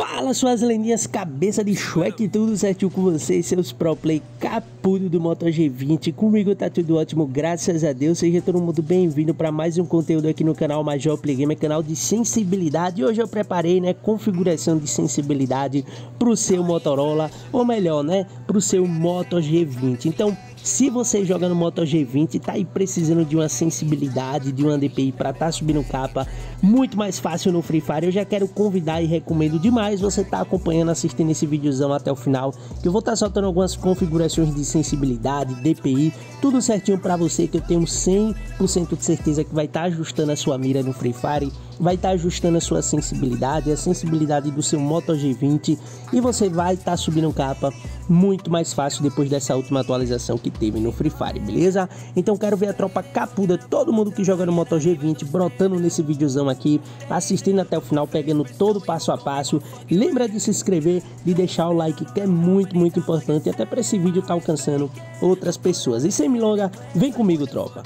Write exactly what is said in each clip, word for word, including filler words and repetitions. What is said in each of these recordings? Fala suas lendinhas, cabeça de Shrek, tudo certinho com vocês, seus pro play capudo do Moto G vinte, comigo tá tudo ótimo, graças a Deus. Seja todo mundo bem-vindo para mais um conteúdo aqui no canal Major Play Gamer, canal de sensibilidade. E hoje eu preparei, né, configuração de sensibilidade pro seu Motorola, ou melhor, né, pro seu Moto G vinte, então... Se você joga no Moto G vinte e tá aí precisando de uma sensibilidade, de uma D P I para tá subindo capa, muito mais fácil no Free Fire, eu já quero convidar e recomendo demais você tá acompanhando, assistindo esse videozão até o final, que eu vou estar tá soltando algumas configurações de sensibilidade, D P I, tudo certinho para você, que eu tenho cem por cento de certeza que vai estar tá ajustando a sua mira no Free Fire, vai estar tá ajustando a sua sensibilidade, a sensibilidade do seu Moto G vinte, e você vai estar tá subindo capa muito mais fácil depois dessa última atualização que teve no Free Fire, beleza? Então quero ver a tropa capuda, todo mundo que joga no Moto G vinte, brotando nesse videozão aqui, assistindo até o final, pegando todo passo a passo. Lembra de se inscrever, de deixar o like, que é muito, muito importante, até para esse vídeo tá alcançando outras pessoas. E sem milonga, vem comigo, tropa!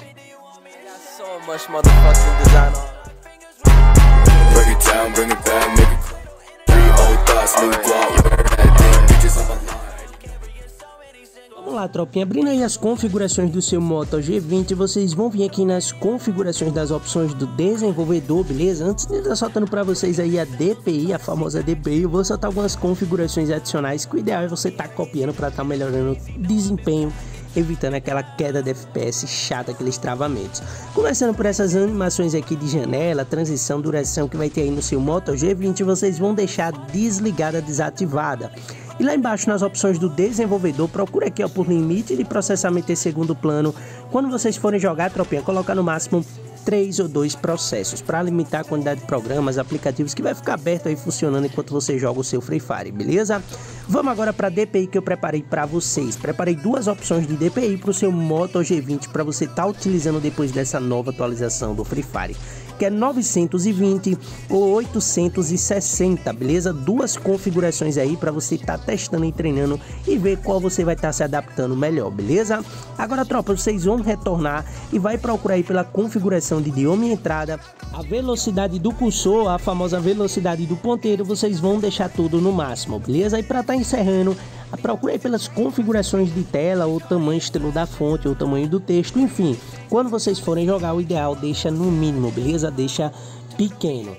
Vamos lá, tropinha, abrindo aí as configurações do seu Moto G vinte, vocês vão vir aqui nas configurações das opções do desenvolvedor, beleza? Antes de estar soltando para vocês aí a D P I, a famosa D P I, eu vou soltar algumas configurações adicionais, que o ideal é você estar copiando para estar melhorando o desempenho, evitando aquela queda de F P S chata, aqueles travamentos. Começando por essas animações aqui de janela, transição, duração que vai ter aí no seu Moto G vinte, vocês vão deixar desligada, desativada. E lá embaixo nas opções do desenvolvedor, procura aqui, ó, por limite de processamento em segundo plano. Quando vocês forem jogar, tropinha, coloca no máximo três ou dois processos para limitar a quantidade de programas, aplicativos que vai ficar aberto aí funcionando enquanto você joga o seu Free Fire, beleza? Vamos agora para D P I que eu preparei para vocês. Preparei duas opções de D P I para o seu Moto G vinte para você estar tá utilizando depois dessa nova atualização do Free Fire, que é novecentos e vinte ou oitocentos e sessenta, beleza? Duas configurações aí para você estar tá testando e treinando e ver qual você vai estar tá se adaptando melhor, beleza? Agora, tropa, vocês vão retornar e vai procurar aí pela configuração de idioma e entrada, a velocidade do cursor, a famosa velocidade do ponteiro, vocês vão deixar tudo no máximo, beleza? E para estar tá encerrando, procura aí pelas configurações de tela, ou tamanho estrela da fonte, ou tamanho do texto, enfim. Quando vocês forem jogar, o ideal deixa no mínimo, beleza? Deixa pequeno.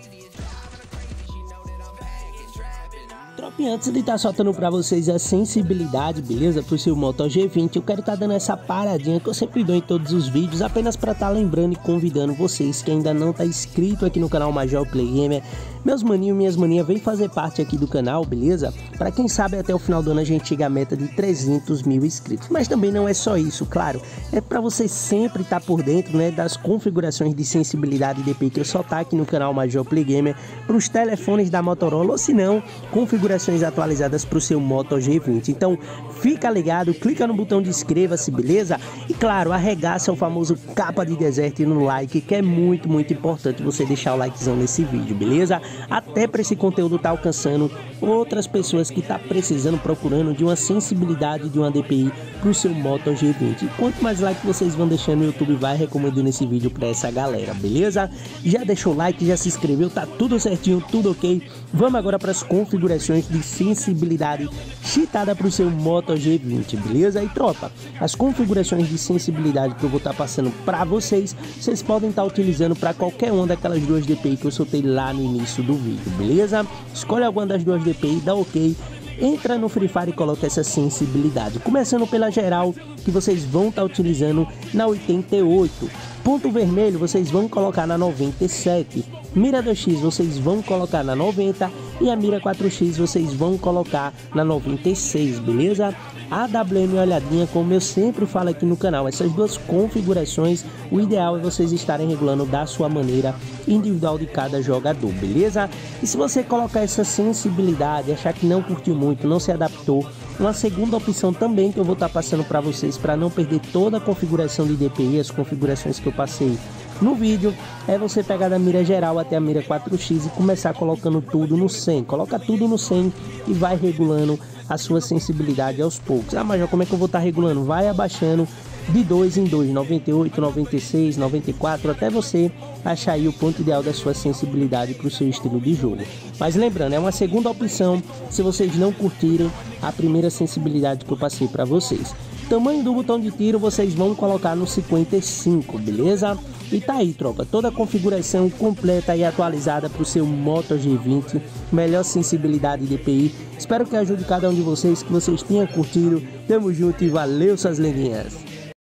E antes de estar soltando para vocês a sensibilidade, beleza, para o seu Moto G vinte, eu quero estar dando essa paradinha que eu sempre dou em todos os vídeos, apenas para estar lembrando e convidando vocês que ainda não tá inscrito aqui no canal Major Play Gamer, meus maninhos, minhas maninhas, vem fazer parte aqui do canal, beleza? Para quem sabe, até o final do ano a gente chega à meta de trezentos mil inscritos, mas também não é só isso, claro, é para você sempre estar por dentro, né, das configurações de sensibilidade e D P I que eu soltar aqui no canal Major Play Gamer para os telefones da Motorola, ou se não, configurações atualizadas para o seu Moto G vinte. Então fica ligado, clica no botão de inscreva-se, beleza? E claro, arregaça o famoso capa de deserto e no like, que é muito, muito importante você deixar o likezão nesse vídeo, beleza? Até para esse conteúdo tá alcançando outras pessoas que tá precisando, procurando de uma sensibilidade, de uma D P I para o seu Moto G vinte. Quanto mais like vocês vão deixando, o YouTube vai recomendando esse vídeo para essa galera, beleza? Já deixou o like, já se inscreveu, tá tudo certinho, tudo ok? Vamos agora para as configurações de sensibilidade cheatada para o seu Moto G vinte, beleza? E tropa, as configurações de sensibilidade que eu vou estar tá passando para vocês, vocês podem estar tá utilizando para qualquer uma daquelas duas D P I que eu soltei lá no início do vídeo, beleza? Escolhe alguma das duas D P I, dá ok, entra no Free Fire e coloca essa sensibilidade, começando pela geral, que vocês vão estar tá utilizando na oitenta e oito, ponto vermelho vocês vão colocar na noventa e sete, mira dois X vocês vão colocar na noventa e a mira quatro X vocês vão colocar na noventa e seis, beleza? A W M, olhadinha, como eu sempre falo aqui no canal, essas duas configurações, o ideal é vocês estarem regulando da sua maneira individual de cada jogador, beleza? E se você colocar essa sensibilidade, achar que não curtiu muito, não se adaptou, uma segunda opção também que eu vou estar tá passando para vocês, para não perder toda a configuração de D P I, as configurações que eu passei no vídeo, é você pegar da mira geral até a mira quatro X e começar colocando tudo no cem, coloca tudo no cem e vai regulando a sua sensibilidade aos poucos. Ah, mas como é que eu vou estar regulando? Vai abaixando de dois em dois, noventa e oito, noventa e seis, noventa e quatro, até você achar aí o ponto ideal da sua sensibilidade para o seu estilo de jogo. Mas lembrando, é uma segunda opção se vocês não curtiram a primeira sensibilidade que eu passei para vocês. Tamanho do botão de tiro vocês vão colocar no cinquenta e cinco, beleza? E tá aí, tropa, toda a configuração completa e atualizada para o seu Moto G vinte, melhor sensibilidade de D P I. Espero que ajude cada um de vocês, que vocês tenham curtido. Tamo junto e valeu, suas lenguinhas!